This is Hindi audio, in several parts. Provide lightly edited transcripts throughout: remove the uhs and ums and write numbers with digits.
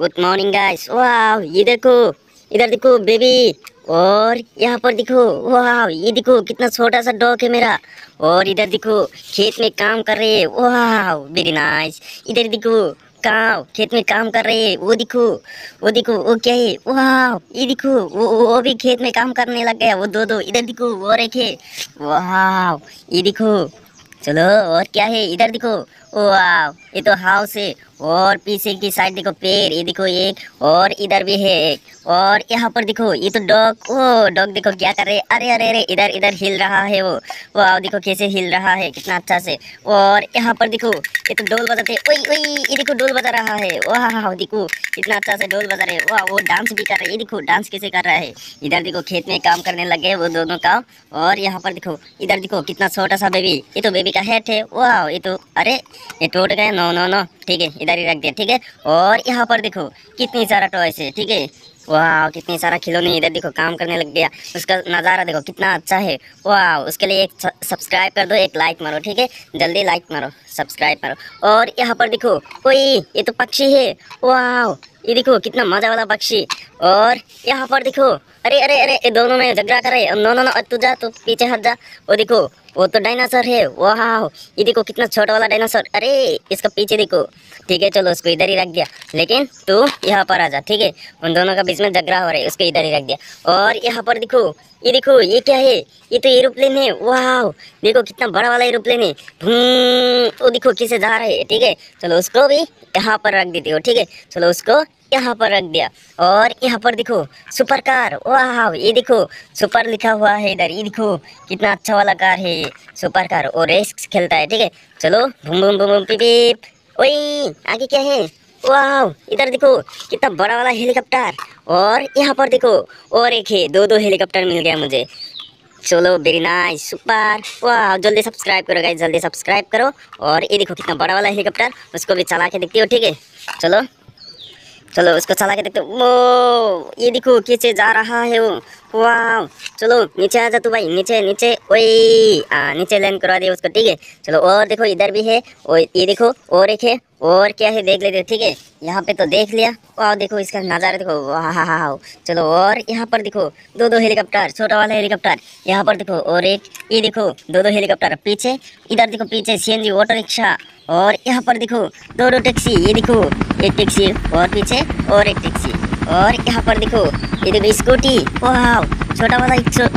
Good morning guys. वाह ये देखो, इधर देखो बेबी, और यहाँ पर देखो, वाह ये देखो कितना छोटा सा डॉग है मेरा। और इधर देखो खेत में काम कर रहे हैं, वाह वेरी नाइस। इधर देखो काव खेत में काम कर रहे हैं, वो देखो, वो देखो वो क्या है, वाह ये देखो वो भी खेत में काम करने लग गया, वो दो। इधर देखो वो रखे, वाह ये देखो, चलो और क्या है। इधर देखो, वाह ये तो हाउस है, और पीछे की साइड देखो पेड़, ये देखो एक, और इधर भी है एक, और यहाँ पर देखो ये तो डॉग, ओ डॉग देखो क्या कर रहे, अरे अरे अरे इधर इधर हिल रहा है वो, वाह देखो कैसे हिल रहा है कितना अच्छा से। और यहाँ पर देखो ये तो डोल बजाते, ओई ओई ये देखो डोल बजा रहा है, वाह देखो कितना अच्छा से डोल बजा रहे, वाह वो डांस भी कर रहे, ये देखो डांस कैसे कर रहा है। इधर देखो खेत में काम करने लगे वो दोनों का। और यहाँ पर देखो, इधर देखो कितना छोटा सा बेबी, ये तो बेबी का हेड है, वाह ये तो, अरे ये टूट गए, नो नो नो ठीक है इधर ही रख दिया, ठीक है। और यहाँ पर देखो कितनी सारा टॉयस है, ठीक है, वाह कितनी सारा खिलौने। इधर देखो काम करने लग गया, उसका नज़ारा देखो कितना अच्छा है, वाह। उसके लिए एक सब्सक्राइब कर दो, एक लाइक मारो, ठीक है, जल्दी लाइक मारो, सब्सक्राइब मारो। और यहाँ पर देखो, ओए ये तो पक्षी है, वाह ये देखो कितना मजा वाला पक्षी। और यहाँ पर देखो, अरे अरे अरे ये दोनों में झगड़ा कर रहे, नो नो नो तू जा, तू पीछे हट जा। वो देखो वो तो डायनासोर है, वाह ये देखो कितना छोटा वाला डायनासोर, अरे इसका पीछे देखो, ठीक है चलो उसको इधर ही रख दिया, लेकिन तू यहाँ पर आ जा, ठीक है। उन दोनों का बीच में झगड़ा हो रहा है, उसको इधर ही रख दिया। और यहाँ पर देखो, ये देखो ये क्या है, ये तो एरोप्लेन है, वाह देखो कितना बड़ा वाला एरोप्लेन है, वो देखो किसे जा रहा है, ठीक है चलो उसको भी यहाँ पर रख देती हो, ठीक है चलो उसको यहाँ पर रख दिया। और यहाँ पर देखो सुपर कार, वाह ये देखो सुपर लिखा हुआ है इधर, ये देखो कितना अच्छा वाला कार है ये सुपर कार, और रेस खेलता है, ठीक है चलो भूम भूम भूम भूम पिप। ओए आगे क्या है, वाह इधर देखो कितना बड़ा वाला हेलीकॉप्टर। और यहाँ पर देखो और एक है, दो हेलीकॉप्टर मिल गया मुझे, चलो वेरी नाइस सुपर, वाह जल्दी सब्सक्राइब करो गाइस, जल्दी सब्सक्राइब करो। और ये देखो कितना बड़ा वाला हेलीकॉप्टर, उसको भी चला के देखती हो, ठीक है चलो चलो उसको चला के देखते हो, वो ये देखो कैसे जा रहा है वो, वाह चलो नीचे आ जा तू भाई, नीचे नीचे, ओए नीचे लैंड करवा दिया उसको, ठीक है चलो। और देखो इधर भी है, और ये देखो और एक है, और क्या है देख लेते, ठीक है यहाँ पे तो देख लिया, वाह देखो इसका नज़ारा देखो, वाह चलो। और यहाँ पर देखो दो हेलीकॉप्टर, छोटा वाला हेलीकॉप्टर, यहाँ पर देखो और एक, ये देखो दो हेलीकॉप्टर पीछे, इधर देखो पीछे CNG ऑटो रिक्शा। और यहाँ पर देखो दो टैक्सी, ये देखो एक टैक्सी और पीछे और एक टैक्सी। और यहाँ पर देखो, ये देखो स्कूटी, वाह छोटा वाला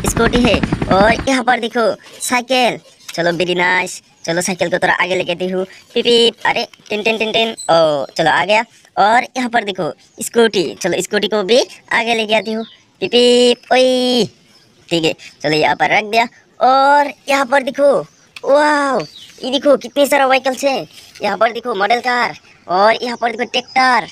स्कूटी है। और यहाँ पर देखो साइकिल, चलो वेरी नाइस, चलो साइकिल को थोड़ा आगे लेके देखूँ, पिप, अरे टिन टिन टिन टिन, ओ चलो आ गया। और यहाँ पर देखो स्कूटी, चलो स्कूटी को भी आगे लेके आती हूँ, पिप, ओई ठीक है चलो यहाँ पर रख दिया। और यहाँ पर देखो, वाह ये देखो कितने सारा व्हीकल्स हैं, यहाँ पर देखो मॉडल कार, और यहाँ पर देखो ट्रैक्टर,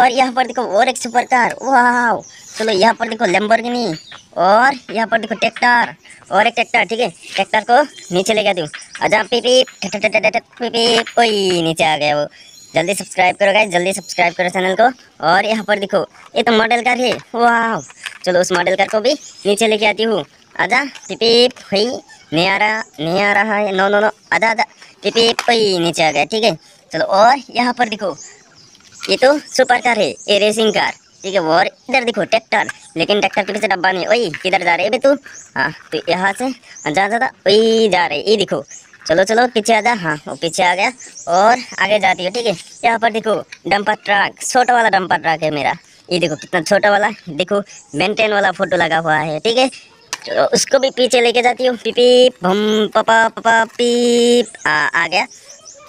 और यहाँ पर देखो और एक सुपर कार, वाह चलो यहाँ पर देखो लैम्बोर्गिनी, और यहाँ पर देखो ट्रैक्टर और एक ट्रैक्टर, ठीक है ट्रैक्टर को नीचे ले गया दूँ, आजा पीपीप, ओई नीचे आ गया वो। जल्दी सब्सक्राइब करो गाइस, जल्दी सब्सक्राइब करो चैनल को। और यहाँ पर देखो ये तो मॉडल कार है, वाह चलो उस मॉडल कार को भी नीचे लेके आती हूँ, आजा पीपीप, हुई नहीं आ रहा, नहीं आ रहा है, नो नो नो आधा आधा, पीपीप हुई नीचे आ गया, ठीक है चलो। और यहाँ पर देखो ये तो सुपर कार है, ये रेसिंग कार, ठीक है। और इधर देखो ट्रैक्टर, लेकिन ट्रैक्टर के पीछे डब्बा नहीं, ओई किधर जा रहे है तू, हाँ तो यहाँ से जा जा, वही जा रहे, ये देखो चलो चलो पीछे आ जा, हाँ वो पीछे आ गया। और आगे जाती है, ठीक है। यहाँ पर देखो डंपर ट्रक, छोटा वाला डंपर ट्रक है मेरा, ये देखो कितना छोटा वाला, देखो मेंटेन वाला फोटो लगा हुआ है, ठीक है तो उसको भी पीछे लेके जाती हूँ, पीपीप हम पापा पापा पीप, आ गया।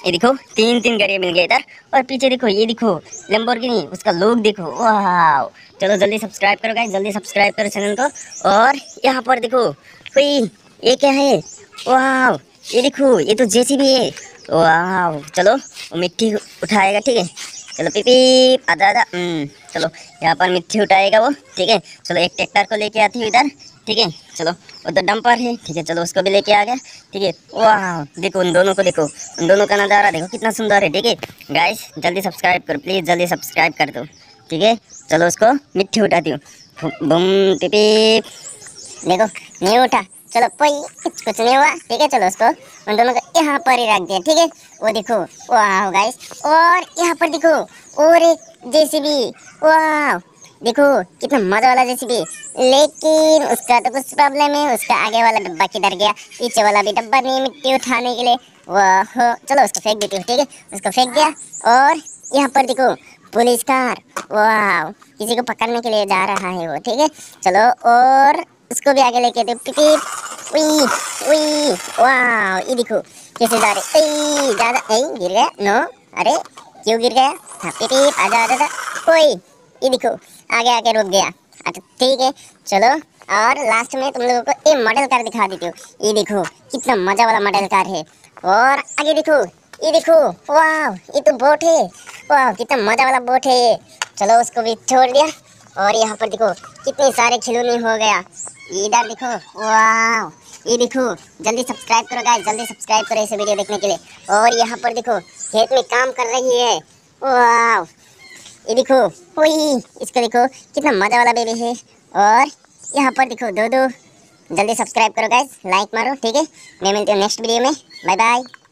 ये देखो तीन गाड़ियाँ मिल गई इधर। और पीछे देखो, ये देखो लैम्बोर्गिनी, उसका लुक देखो, वाह चलो जल्दी सब्सक्राइब करो गाइस, जल्दी सब्सक्राइब करो चैनल को। और यहाँ पर देखो, हुई ये क्या है, वाह ये देखो ये तो JCB है, वाह चलो मिट्टी उठाएगा, ठीक है चलो पीपीप आधा आधा, चलो यहाँ पर मिट्टी उठाएगा वो, ठीक है चलो। एक ट्रैक्टर को लेके आती हूँ इधर, ठीक है चलो। उधर डंपर है, ठीक है चलो उसको भी लेके आ गया, ठीक है। वाह देखो उन दोनों को, देखो उन दोनों का नज़ारा देखो कितना सुंदर है, ठीक है गाइस जल्दी सब्सक्राइब करो प्लीज़, जल्दी सब्सक्राइब कर दो, ठीक है चलो। उसको मिट्टी उठाती हूँ, बम टिपी देखो नहीं उठा, चलो पई कुछ नहीं हुआ, ठीक है। चलो उसको उन दोनों को यहाँ पर ही रख दिया, ठीक है। वो देखो वाह गाइस, और यहाँ पर देखो और एक जेसीबी, वाह देखो कितना मजा वाला जेसीबी। लेकिन उसका तो कुछ प्रॉब्लम है, उसका आगे वाला डब्बा किधर गया, पीछे वाला भी डब्बा नहीं मिट्टी उठाने के लिए। वाह चलो उसको फेंक देती हूँ, ठीक है, उसको फेंक दिया। और यहाँ पर देखो पुलिस कार, वाह किसी को पकड़ने के लिए जा रहा है वो, ठीक है। चलो और उसको भी आगे लेके दो, वाह ये देखो कैसे जा रहे, ज़्यादा गिर गया, नो अरे क्यों गिर गया, पिपीप आजा आजा, ओए ये देखो आगे आके रुक गया, अच्छा ठीक है। चलो और लास्ट में तुम लोगों को ये मॉडल कार दिखा देती हूँ, ये देखो कितना मजा वाला मॉडल कार है। और आगे देखो, ये देखो वाह ये तो बोट है, वाह कितना मजा वाला बोट है ये। चलो उसको भी छोड़ दिया। और यहाँ पर देखो कितने सारे खिलौने हो गया, इधर देखो वाह ये देखो। जल्दी सब्सक्राइब करो गाइस, जल्दी सब्सक्राइब करो ऐसे वीडियो देखने के लिए। और यहाँ पर देखो खेत में काम कर रही है, वाह ये देखो, ओई इसको देखो कितना मजा वाला बेबी है। और यहाँ पर देखो दो जल्दी सब्सक्राइब करो गाइस, लाइक मारो, ठीक है। मैं मिलती हूँ नेक्स्ट वीडियो में, बाय बाय।